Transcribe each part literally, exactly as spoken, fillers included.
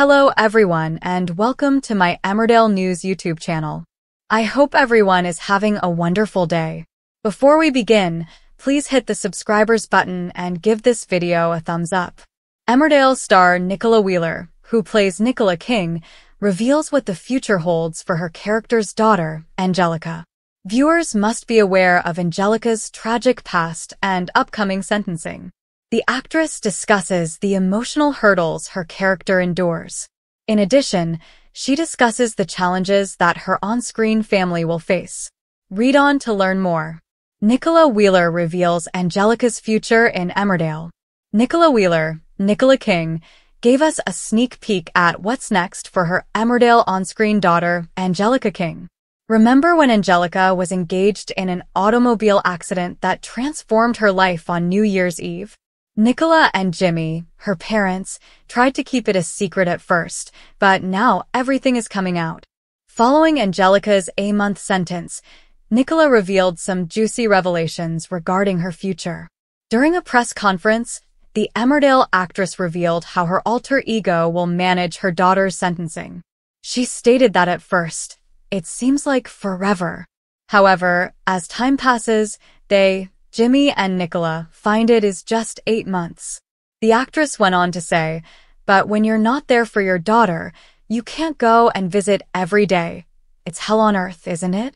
Hello everyone and welcome to my Emmerdale News YouTube channel. I hope everyone is having a wonderful day. Before we begin, please hit the subscribers button and give this video a thumbs up. Emmerdale star Nicola Wheeler, who plays Nicola King, reveals what the future holds for her character's daughter, Angelica. Viewers must be aware of Angelica's tragic past and upcoming sentencing. The actress discusses the emotional hurdles her character endures. In addition, she discusses the challenges that her on-screen family will face. Read on to learn more. Nicola Wheeler reveals Angelica's future in Emmerdale. Nicola Wheeler, Nicola King, gave us a sneak peek at what's next for her Emmerdale on-screen daughter, Angelica King. Remember when Angelica was engaged in an automobile accident that transformed her life on New Year's Eve? Nicola and Jimmy, her parents, tried to keep it a secret at first, but now everything is coming out. Following Angelica's eight-month sentence, Nicola revealed some juicy revelations regarding her future. During a press conference, the Emmerdale actress revealed how her alter ego will manage her daughter's sentencing. She stated that at first, it seems like forever. However, as time passes, they... Jimmy and Nicola find it is just eight months. The actress went on to say, "But when you're not there for your daughter, you can't go and visit every day. It's hell on earth, isn't it?"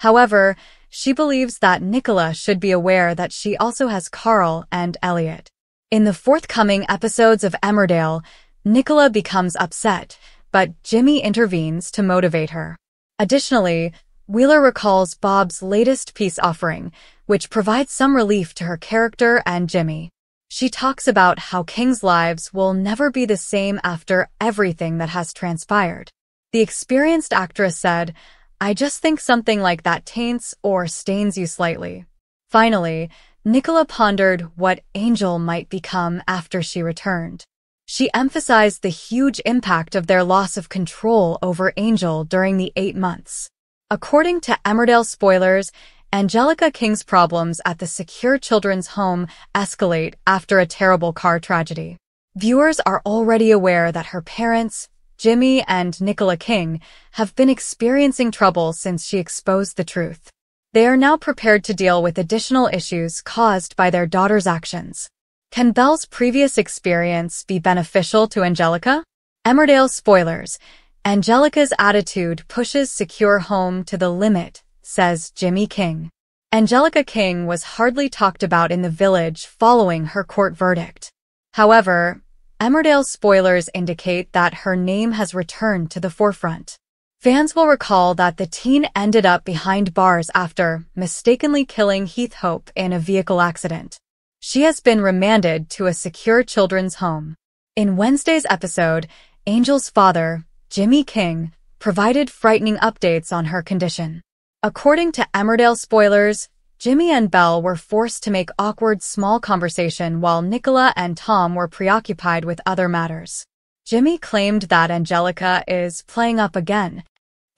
However, she believes that Nicola should be aware that she also has Carl and Elliot. In the forthcoming episodes of Emmerdale, Nicola becomes upset, but Jimmy intervenes to motivate her. Additionally, Wheeler recalls Bob's latest peace offering, which provides some relief to her character and Jimmy. She talks about how King's lives will never be the same after everything that has transpired. The experienced actress said, "I just think something like that taints or stains you slightly." Finally, Nicola pondered what Angel might become after she returned. She emphasized the huge impact of their loss of control over Angel during the eight months. According to Emmerdale spoilers, Angelica King's problems at the Secure Children's Home escalate after a terrible car tragedy. Viewers are already aware that her parents, Jimmy and Nicola King, have been experiencing trouble since she exposed the truth. They are now prepared to deal with additional issues caused by their daughter's actions. Can Belle's previous experience be beneficial to Angelica? Emmerdale spoilers. Angelica's attitude pushes Secure Home to the limit, says Jimmy King. Angelica King was hardly talked about in the village following her court verdict. However, Emmerdale spoilers indicate that her name has returned to the forefront. Fans will recall that the teen ended up behind bars after mistakenly killing Heath Hope in a vehicle accident. She has been remanded to a secure children's home. In Wednesday's episode, Angel's father, Jimmy King, provided frightening updates on her condition. According to Emmerdale spoilers, Jimmy and Belle were forced to make awkward small conversation while Nicola and Tom were preoccupied with other matters. Jimmy claimed that Angelica is playing up again.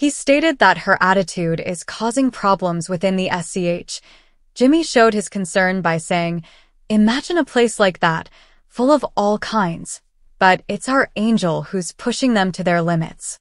He stated that her attitude is causing problems within the S C H. Jimmy showed his concern by saying, "Imagine a place like that, full of all kinds. But it's our Angel who's pushing them to their limits."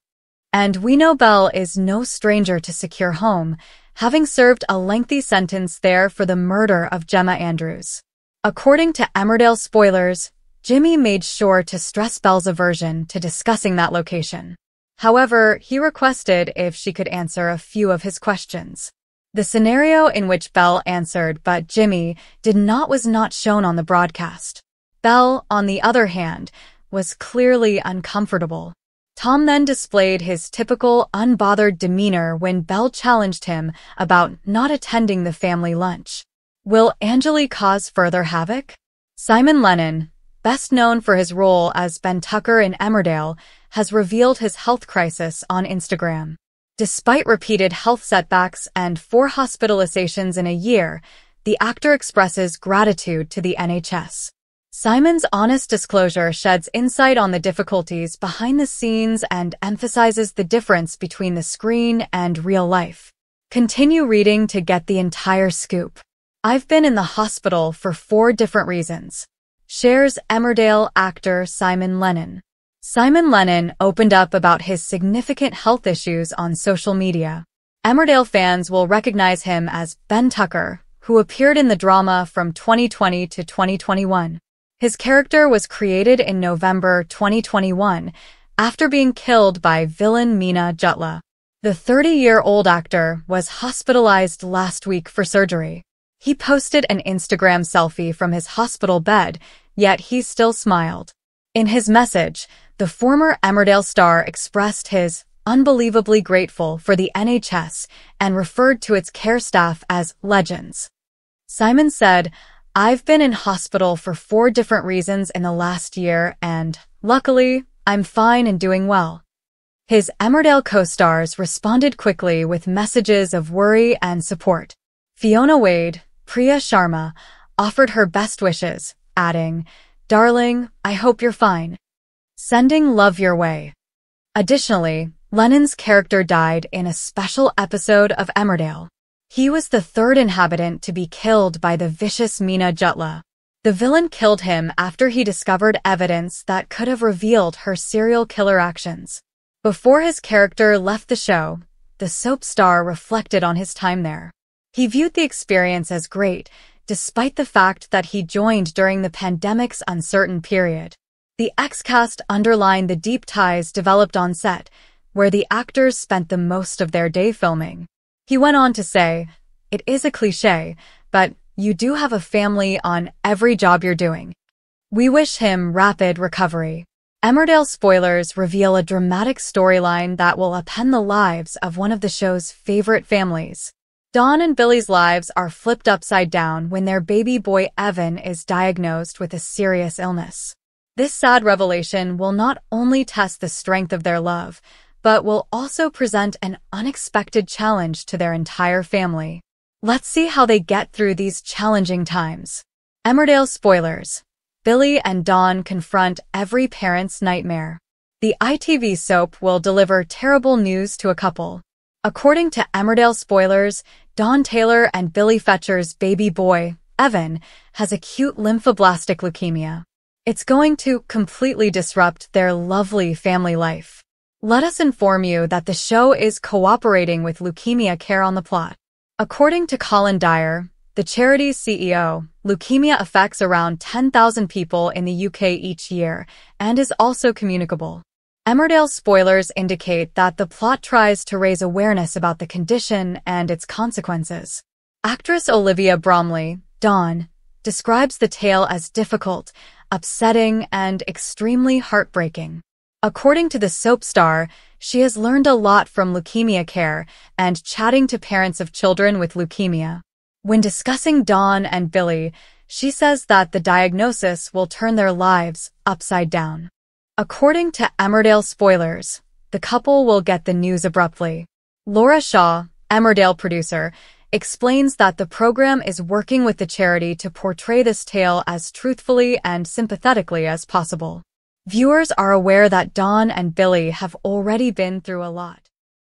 And we know Belle is no stranger to Secure Home, having served a lengthy sentence there for the murder of Gemma Andrews. According to Emmerdale spoilers, Jimmy made sure to stress Belle's aversion to discussing that location. However, he requested if she could answer a few of his questions. The scenario in which Belle answered but Jimmy did not was not shown on the broadcast. Belle, on the other hand, was clearly uncomfortable. Tom then displayed his typical unbothered demeanor when Belle challenged him about not attending the family lunch. Will Angelique cause further havoc? Simon Lennon, best known for his role as Ben Tucker in Emmerdale, has revealed his health crisis on Instagram. Despite repeated health setbacks and four hospitalizations in a year, the actor expresses gratitude to the N H S. Simon's honest disclosure sheds insight on the difficulties behind the scenes and emphasizes the difference between the screen and real life. Continue reading to get the entire scoop. "I've been in the hospital for four different reasons," shares Emmerdale actor Simon Lennon. Simon Lennon opened up about his significant health issues on social media. Emmerdale fans will recognize him as Ben Tucker, who appeared in the drama from twenty twenty to twenty twenty-one. His character was created in November twenty twenty-one after being killed by villain Meena Jutla. The thirty-year-old actor was hospitalized last week for surgery. He posted an Instagram selfie from his hospital bed, yet he still smiled. In his message, the former Emmerdale star expressed his unbelievably grateful for the N H S and referred to its care staff as legends. Simon said, "I've been in hospital for four different reasons in the last year and, luckily, I'm fine and doing well." His Emmerdale co-stars responded quickly with messages of worry and support. Fiona Wade, Priya Sharma, offered her best wishes, adding, "Darling, I hope you're fine. Sending love your way." Additionally, Lennon's character died in a special episode of Emmerdale. He was the third inhabitant to be killed by the vicious Meena Jutla. The villain killed him after he discovered evidence that could have revealed her serial killer actions. Before his character left the show, the soap star reflected on his time there. He viewed the experience as great, despite the fact that he joined during the pandemic's uncertain period. The X-cast underlined the deep ties developed on set, where the actors spent the most of their day filming. He went on to say, "It is a cliché, but you do have a family on every job you're doing." We wish him rapid recovery. Emmerdale spoilers reveal a dramatic storyline that will upend the lives of one of the show's favorite families. Dawn and Billy's lives are flipped upside down when their baby boy Evan is diagnosed with a serious illness. This sad revelation will not only test the strength of their love, but will also present an unexpected challenge to their entire family. Let's see how they get through these challenging times. Emmerdale spoilers. Billy and Dawn confront every parent's nightmare. The I T V soap will deliver terrible news to a couple. According to Emmerdale spoilers, Dawn Taylor and Billy Fetcher's baby boy, Evan, has acute lymphoblastic leukemia. It's going to completely disrupt their lovely family life. Let us inform you that the show is cooperating with Leukemia Care on the plot. According to Colin Dyer, the charity's C E O, leukemia affects around ten thousand people in the U K each year and is also communicable. Emmerdale spoilers indicate that the plot tries to raise awareness about the condition and its consequences. Actress Olivia Bromley, Dawn, describes the tale as difficult, upsetting, and extremely heartbreaking. According to the soap star, she has learned a lot from Leukemia Care and chatting to parents of children with leukemia. When discussing Dawn and Billy, she says that the diagnosis will turn their lives upside down. According to Emmerdale spoilers, the couple will get the news abruptly. Laura Shaw, Emmerdale producer, explains that the program is working with the charity to portray this tale as truthfully and sympathetically as possible. Viewers are aware that Dawn and Billy have already been through a lot.